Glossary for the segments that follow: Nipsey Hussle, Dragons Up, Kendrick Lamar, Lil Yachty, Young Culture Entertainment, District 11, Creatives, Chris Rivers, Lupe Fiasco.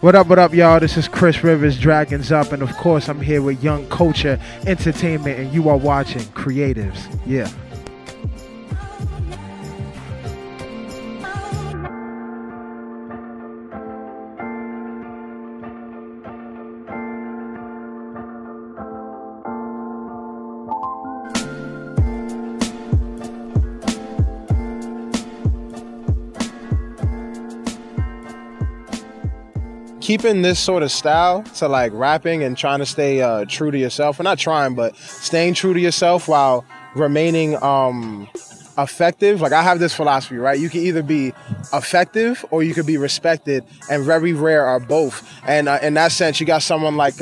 What up, y'all? This is Chris Rivers, Dragons Up, and of course, I'm here with Young Culture Entertainment, and you are watching Creatives. Yeah. Keeping this sort of style to like rapping and trying to stay true to yourself, well, not trying, but staying true to yourself while remaining effective. Like I have this philosophy, right? You can either be effective or you could be respected, and very rare are both. And in that sense, you got someone like,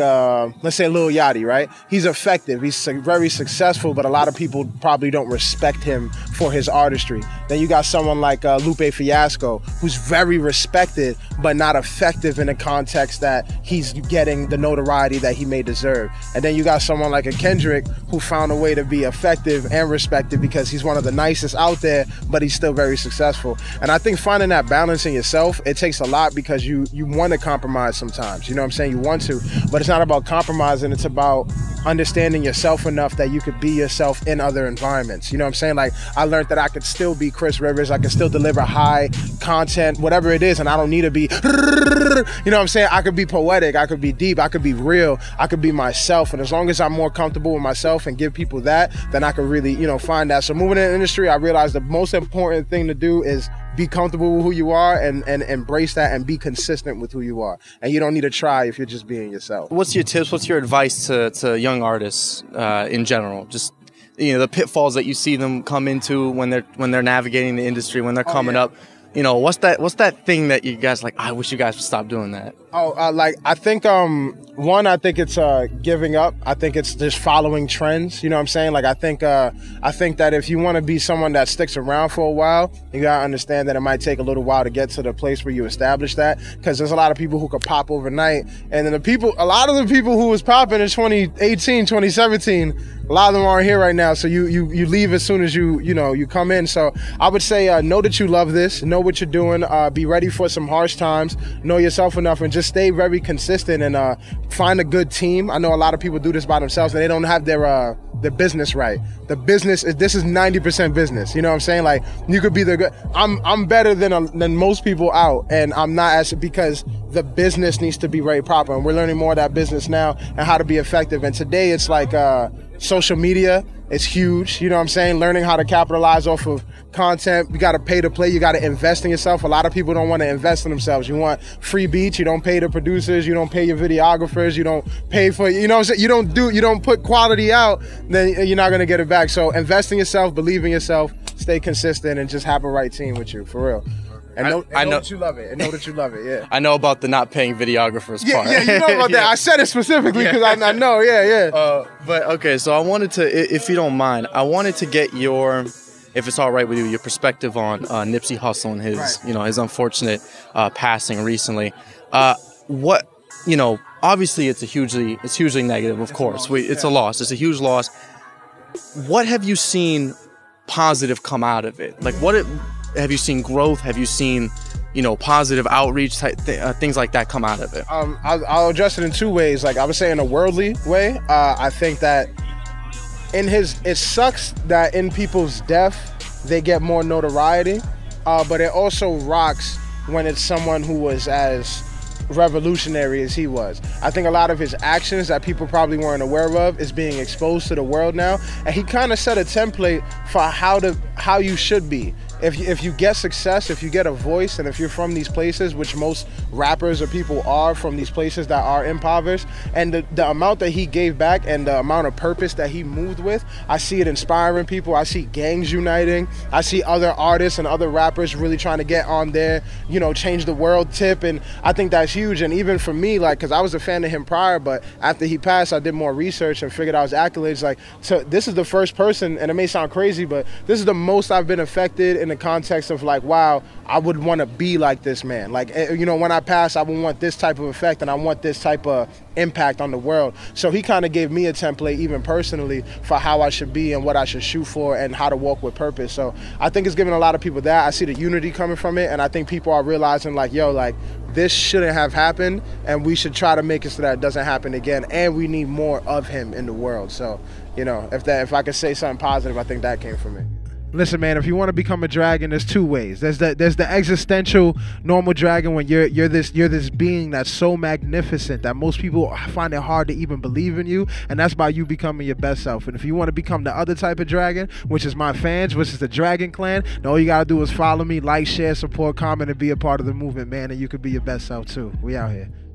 let's say Lil Yachty, right? He's effective, he's very successful, but a lot of people probably don't respect him for his artistry. Then you got someone like Lupe Fiasco, who's very respected, but not effective in the context that he's getting the notoriety that he may deserve. And then you got someone like a Kendrick, who found a way to be effective and respected because he's one of the nicest out there, but he's still very successful. And I think finding that balance in yourself, it takes a lot, because you want to compromise sometimes, you know what I'm saying? You want to, but it's not about compromising, it's about understanding yourself enough that you could be yourself in other environments, you know what I'm saying? Like, I learned that I could still be Chris Rivers, I could still deliver high content, whatever it is, and I don't need to be, you know what I'm saying? I could be poetic, I could be deep, I could be real, I could be myself, and as long as I'm more comfortable with myself and give people that, then I could really, you know, find that. So moving in the industry, I realized the most important thing to do is be comfortable with who you are and embrace that and be consistent with who you are. And you don't need to try if you're just being yourself. What's your tips? What's your advice to young artists in general? Just, you know, the pitfalls that you see them come into when they're navigating the industry, when they're coming up. You know, what's that thing that you guys like, I wish you guys would stop doing that? Oh, like, I think, one, I think it's giving up. I think it's just following trends, you know what I'm saying? Like, I think that if you want to be someone that sticks around for a while, you got to understand that it might take a little while to get to the place where you establish that, because there's a lot of people who could pop overnight. And then a lot of the people who was popping in 2018, 2017, a lot of them aren't here right now, so you leave as soon as you come in. So I would say know that you love this, know what you're doing, be ready for some harsh times, know yourself enough, and just stay very consistent, and find a good team. I know a lot of people do this by themselves, and they don't have their business right. The business is, this is 90% business. You know what I'm saying? Like, you could be the good. I'm better than most people out, and I'm not as, because the business needs to be very proper, and we're learning more of that business now and how to be effective. And today it's like social media is huge, you know what I'm saying? Learning how to capitalize off of content. You got to pay to play. You got to invest in yourself. A lot of people don't want to invest in themselves. You want free beats. You don't pay the producers. You don't pay your videographers. You don't pay for, you know what I'm saying? You don't put quality out, then you're not going to get it back. So invest in yourself, believe in yourself, stay consistent, and just have a right team with you, for real. And I know that you love it. And know that you love it, yeah. I know about the not paying videographers part. Yeah, you know about yeah. that. I said it specifically because I know, yeah. But, okay, so I wanted to, if you don't mind, I wanted to get your, if it's all right with you, your perspective on Nipsey Hussle and his, right. you know, his unfortunate passing recently. What, you know, obviously it's hugely negative, of course. It's a loss. It's a huge loss. What have you seen positive come out of it? Like, have you seen growth? Have you seen, you know, positive outreach type things like that come out of it? I'll address it in two ways. Like, I would say in a worldly way, I think that it sucks that in people's death they get more notoriety, but it also rocks when it's someone who was as revolutionary as he was. I think a lot of his actions that people probably weren't aware of is being exposed to the world now, and he kind of set a template for how you should be. If you get success, if you get a voice, and if you're from these places, which most rappers or people are from these places that are impoverished, and the amount that he gave back and the amount of purpose that he moved with, I see it inspiring people. I see gangs uniting. I see other artists and other rappers really trying to get on their, you know, change the world tip, and I think that's huge. And even for me, like, because I was a fan of him prior, but after he passed, I did more research and figured out his accolades. Like, so this is the first person, and it may sound crazy, but this is the most I've been affected in the context of like, wow, I would want to be like this man. Like, you know, when I pass, I would want this type of effect and I want this type of impact on the world. So he kind of gave me a template, even personally, for how I should be and what I should shoot for and how to walk with purpose. So I think it's giving a lot of people that. I see the unity coming from it, and I think people are realizing like, yo, like, this shouldn't have happened, and we should try to make it so that it doesn't happen again, and we need more of him in the world. So, you know, if I could say something positive, I think that came from it. Listen, man, if you want to become a dragon, there's two ways. There's the existential normal dragon when you're this being that's so magnificent that most people find it hard to even believe in you, and that's by you becoming your best self. And if you want to become the other type of dragon, which is my fans, which is the Dragon Clan, then all you got to do is follow me, like, share, support, comment, and be a part of the movement, man, and you could be your best self too. We out here.